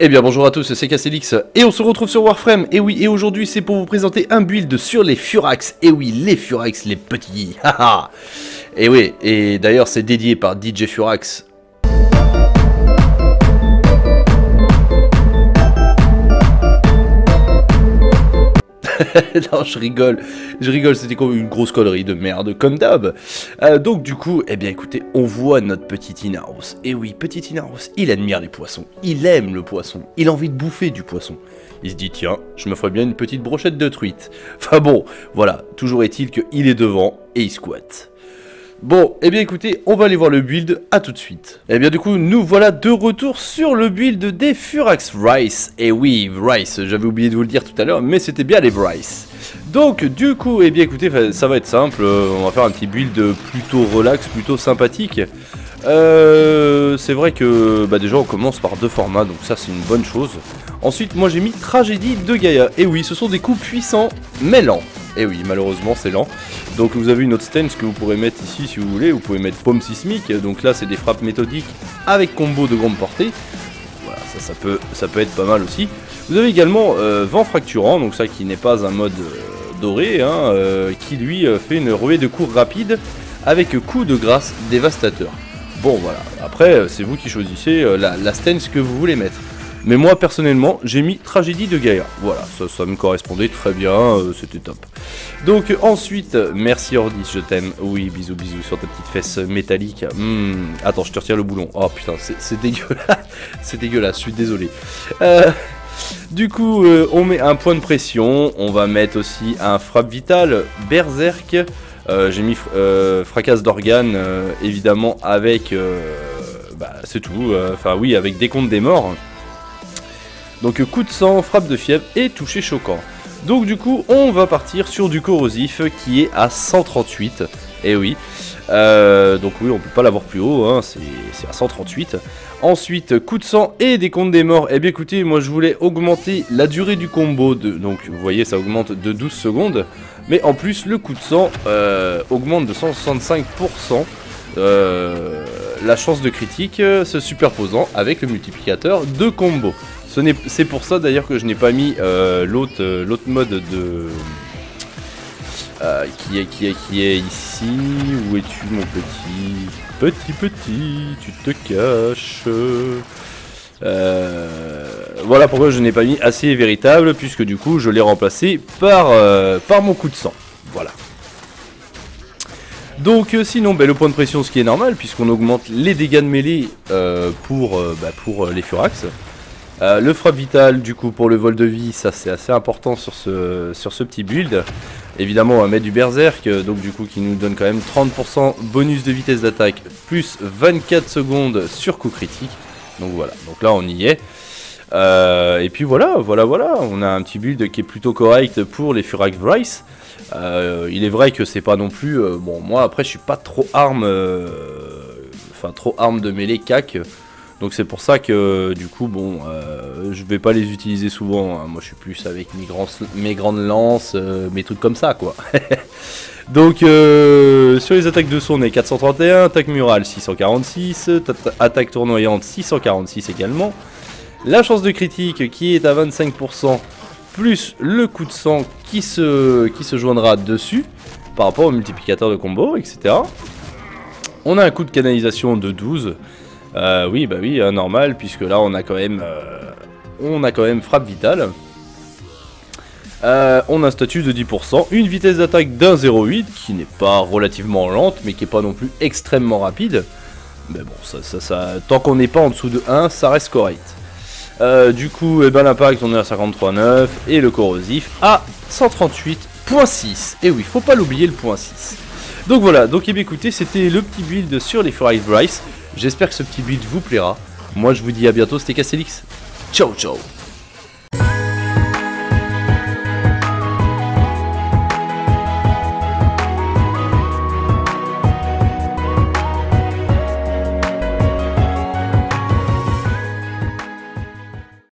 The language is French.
Eh bien bonjour à tous, c'est CASTiEliX et on se retrouve sur Warframe. Et oui, et aujourd'hui c'est pour vous présenter un build sur les Furax. Et oui, les Furax, les petits. Et oui, et d'ailleurs c'est dédié par DJ Furax. Non, je rigole, c'était comme une grosse connerie de merde, comme d'hab. Donc du coup, eh bien écoutez, on voit notre petit Inaros. Et oui, petit Inaros, il admire les poissons, il aime le poisson, il a envie de bouffer du poisson. Il se dit, tiens, je me ferais bien une petite brochette de truite. Enfin bon, voilà, toujours est-il qu'il est devant et il squatte. Bon, eh bien écoutez, on va aller voir le build, à tout de suite. Eh bien du coup, nous voilà de retour sur le build des Furax Wraith. Et oui, Wraith, j'avais oublié de vous le dire tout à l'heure, mais c'était bien les Wraith. Donc du coup, eh bien écoutez, ça va être simple, on va faire un petit build plutôt relax, plutôt sympathique. C'est vrai que bah déjà on commence par deux formats, donc ça c'est une bonne chose. Ensuite, moi j'ai mis Tragédie de Gaïa. Et oui, ce sont des coups puissants, mais lents. Et oui, malheureusement c'est lent. Donc vous avez une autre stance que vous pourrez mettre ici si vous voulez. Vous pouvez mettre Paume Sismique. Donc là c'est des frappes méthodiques avec combo de grande portée. Voilà, ça peut être pas mal aussi. Vous avez également Vent Fracturant. Donc ça qui n'est pas un mode doré, hein, qui lui fait une ruée de coups rapide avec coup de grâce dévastateur. Bon voilà, après c'est vous qui choisissez la stance que vous voulez mettre. Mais moi personnellement j'ai mis Tragédie de Gaïa. Voilà, ça me correspondait très bien, c'était top. Donc ensuite, merci Ordis, je t'aime. Oui, bisous bisous sur ta petite fesse métallique. Attends, je te retire le boulon. Oh putain, c'est dégueulasse. C'est dégueulasse, je suis désolé. Du coup on met un point de pression. On va mettre aussi un frappe vitale Berserk. J'ai mis fracasse d'organes, évidemment avec bah, c'est tout, enfin oui, avec décompte des morts. Donc coup de sang, frappe de fièvre et toucher choquant. Donc du coup on va partir sur du corrosif qui est à 138. Et oui, donc oui, on peut pas l'avoir plus haut, hein, c'est à 138. Ensuite coup de sang et décompte des morts. Eh bien écoutez, moi je voulais augmenter la durée du combo de, donc vous voyez ça augmente de 12 secondes. Mais en plus le coup de sang augmente de 165%. La chance de critique se superposant avec le multiplicateur de combo. C'est pour ça d'ailleurs que je n'ai pas mis l'autre mode de qui est ici. Où es-tu mon petit, tu te caches. Voilà pourquoi je n'ai pas mis Assez et Véritable, puisque du coup je l'ai remplacé par mon coup de sang. Voilà. Donc sinon bah, le point de pression, ce qui est normal, puisqu'on augmente les dégâts de mêlée pour les Furax. Le frappe vitale du coup pour le vol de vie, ça c'est assez important sur ce petit build. Évidemment on va mettre du berserk, donc du coup qui nous donne quand même 30% bonus de vitesse d'attaque, plus 24 secondes sur coup critique. Donc voilà, donc là on y est. Et puis voilà, on a un petit build qui est plutôt correct pour les Furax Wraith. Il est vrai que c'est pas non plus, bon moi après je suis pas trop arme, trop arme de mêlée cac. Donc c'est pour ça que du coup bon je vais pas les utiliser souvent, hein. Moi je suis plus avec mes grandes lances, mes trucs comme ça quoi. Donc sur les attaques de son on est 431, attaque murale 646, attaque tournoyante 646 également. La chance de critique qui est à 25%, plus le coup de sang qui se joindra dessus par rapport au multiplicateur de combo, etc. On a un coup de canalisation de 12. Oui bah oui, normal, puisque là on a quand même frappe vitale. On a un statut de 10%, une vitesse d'attaque d'un 0,8 qui n'est pas relativement lente mais qui n'est pas non plus extrêmement rapide. Mais bon, ça tant qu'on n'est pas en dessous de 1, ça reste correct. Du coup, eh ben, l'impact on est à 53,9 et le corrosif à 138,6. Et oui, faut pas l'oublier le point 6. Donc voilà, donc eh bien, écoutez, c'était le petit build sur les Furax Wraith. J'espère que ce petit build vous plaira. Moi je vous dis à bientôt, c'était CASTiEliX. Ciao ciao.